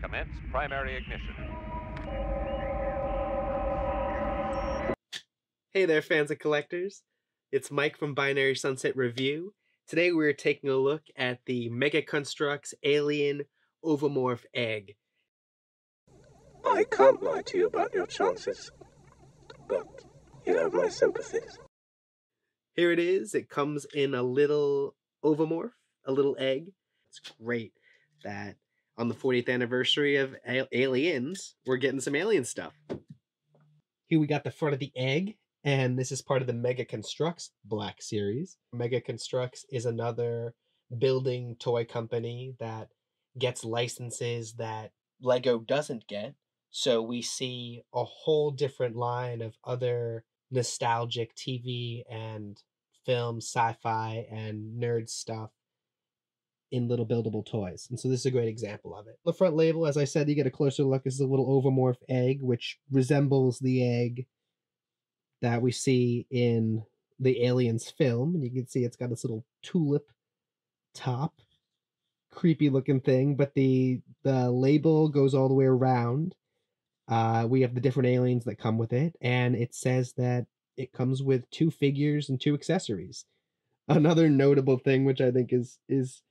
Commence primary ignition. Hey there, fans and collectors. It's Mike from Binary Sunset Review. Today we're taking a look at the Mega Construx Alien Ovomorph Egg. I can't lie to you about your chances, but you have my sympathies. Here it is. It comes in a little ovomorph, a little egg. It's great that on the 40th anniversary of Aliens, we're getting some alien stuff. Here we got the front of the egg, and this is part of the Mega Construx Black Series. Mega Construx is another building toy company that gets licenses that Lego doesn't get, so we see a whole different line of other nostalgic TV and film, sci-fi, and nerd stuff in little buildable toys. And so this is a great example of it. The front label, as I said, you get a closer look, is the little ovomorph egg, which resembles the egg that we see in the Aliens film. And you can see it's got this little tulip top, creepy looking thing, but the label goes all the way around. We have the different aliens that come with it, and it says that it comes with 2 figures and 2 accessories. Another notable thing, which I think is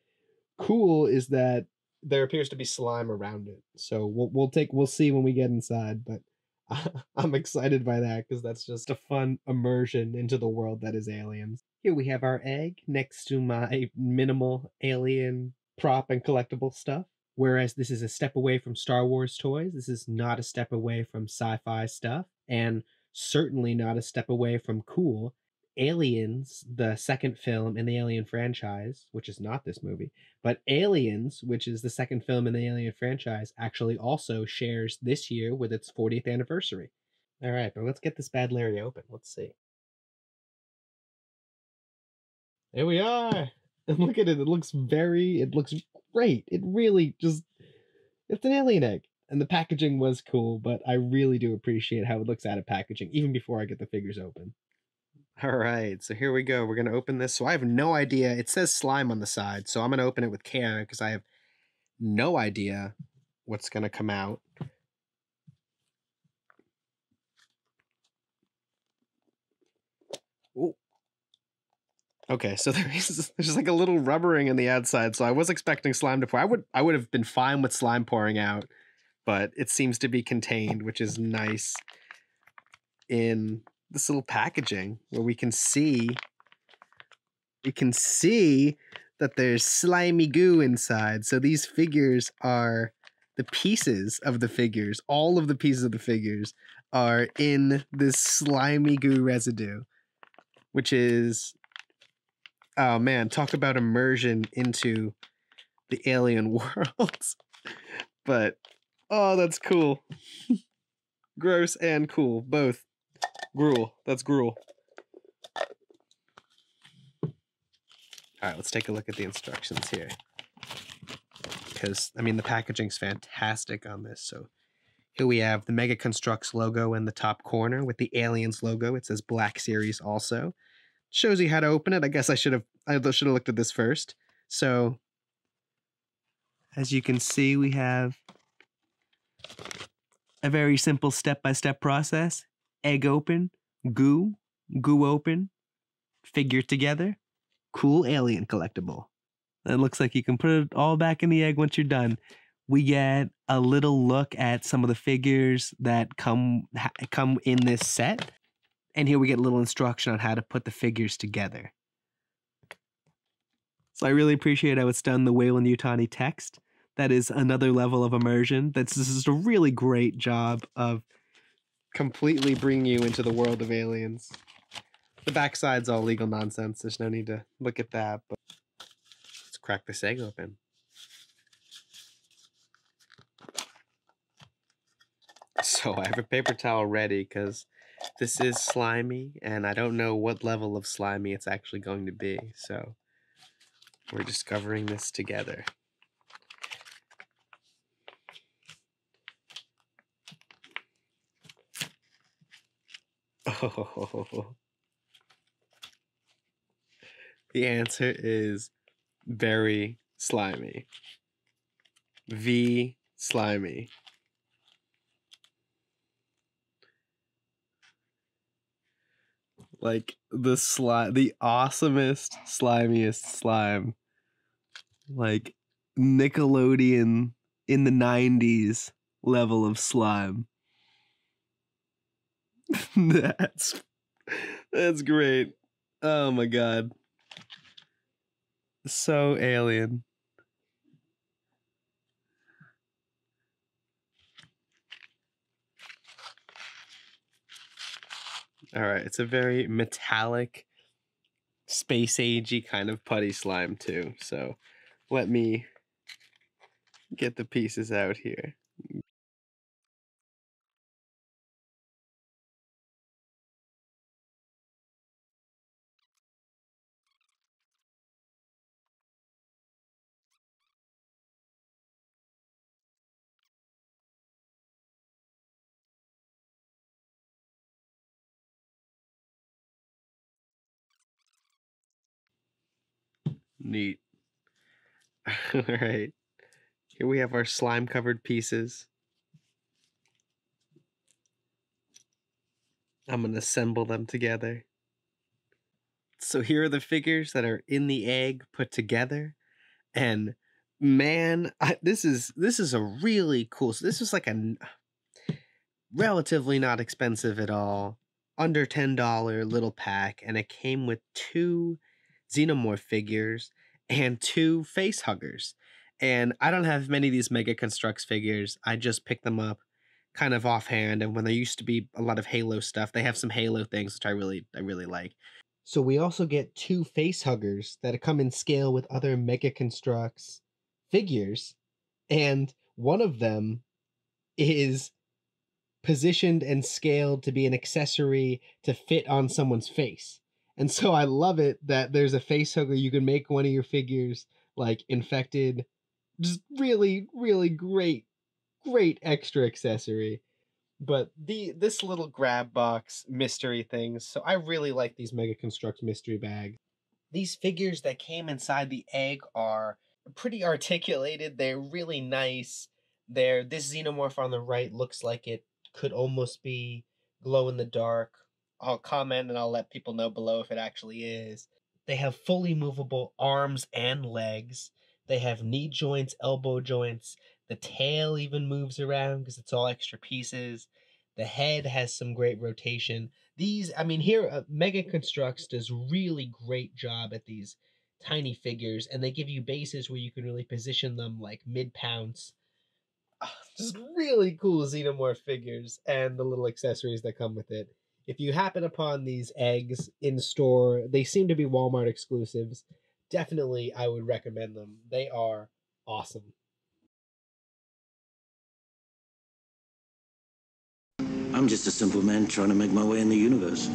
cool, is that there appears to be slime around it. So we'll see when we get inside, but I'm excited by that because that's just a fun immersion into the world that is Aliens. Here we have our egg next to my minimal alien prop and collectible stuff. Whereas this is a step away from Star Wars toys, this is not a step away from sci-fi stuff, and certainly not a step away from cool. Aliens, the second film in the Alien franchise, which is not this movie, but Aliens, which is the second film in the Alien franchise, actually also shares this year with its 40th anniversary. All right, but let's get this bad Larry open. Let's see. There we are. And look at it. It looks great. It really just, it's an alien egg. And the packaging was cool, but I really do appreciate how it looks out of packaging, even before I get the figures open. All right, so here we go. We're going to open this. So I have no idea. It says slime on the side, so I'm going to open it with care because I have no idea what's going to come out. Ooh. Okay, so there's like a little rubbering on the outside, so I was expecting slime to pour. I would have been fine with slime pouring out, but it seems to be contained, which is nice, in this little packaging where we can see that there's slimy goo inside. So these figures are the pieces of the figures. All of the pieces of the figures are in this slimy goo residue, which is, oh man, talk about immersion into the alien world. But, oh, that's cool. Gross and cool, both. Gruel. That's gruel. All right, let's take a look at the instructions here. Because, I mean, the packaging's fantastic on this. So here we have the Mega Construx logo in the top corner with the Aliens logo. It says Black Series also. Shows you how to open it. I guess I should have looked at this first. So, as you can see, we have a very simple step-by-step process. Egg open, goo open, figure together, cool alien collectible. It looks like you can put it all back in the egg once you're done. We get a little look at some of the figures that come in this set. And here we get a little instruction on how to put the figures together. So I really appreciate how it's done, the Weyland Yutani text. That is another level of immersion. This is a really great job of completely bring you into the world of Aliens. The backside's all legal nonsense. There's no need to look at that. But let's crack this egg open. So I have a paper towel ready because this is slimy, and I don't know what level of slimy it's actually going to be. So we're discovering this together. Oh. The answer is very slimy. V slimy. Like the awesomest, slimiest slime. Like Nickelodeon in the 90s level of slime. That's great. Oh my god. So alien. All right, it's a very metallic, space-agey kind of putty slime too. So let me get the pieces out here. Neat. All right. Here we have our slime covered pieces. I'm going to assemble them together. So here are the figures that are in the egg put together. And man, this is a really cool. So this is like a relatively not expensive at all, under $10 little pack, and it came with two Xenomorph figures and two Facehuggers. And I don't have many of these Mega Construx figures. I just picked them up kind of offhand, and when there used to be a lot of Halo stuff, they have some Halo things which I really like. So we also get two Facehuggers that come in scale with other Mega Construx figures, and one of them is positioned and scaled to be an accessory to fit on someone's face. And so I love it that there's a Facehugger. You can make one of your figures like infected. Just really, really great, great extra accessory. But this little grab box mystery things. So I really like these Mega Construx mystery bags. These figures that came inside the egg are pretty articulated. They're really nice. This Xenomorph on the right looks like it could almost be glow in the dark. I'll comment and I'll let people know below if it actually is. They have fully movable arms and legs. They have knee joints, elbow joints. The tail even moves around because it's all extra pieces. The head has some great rotation. These, I mean, here Mega Construx does really great job at these tiny figures, and they give you bases where you can really position them like mid-pounce. Just really cool Xenomorph figures and the little accessories that come with it. If you happen upon these eggs in store, they seem to be Walmart exclusives. Definitely, I would recommend them. They are awesome. I'm just a simple man trying to make my way in the universe.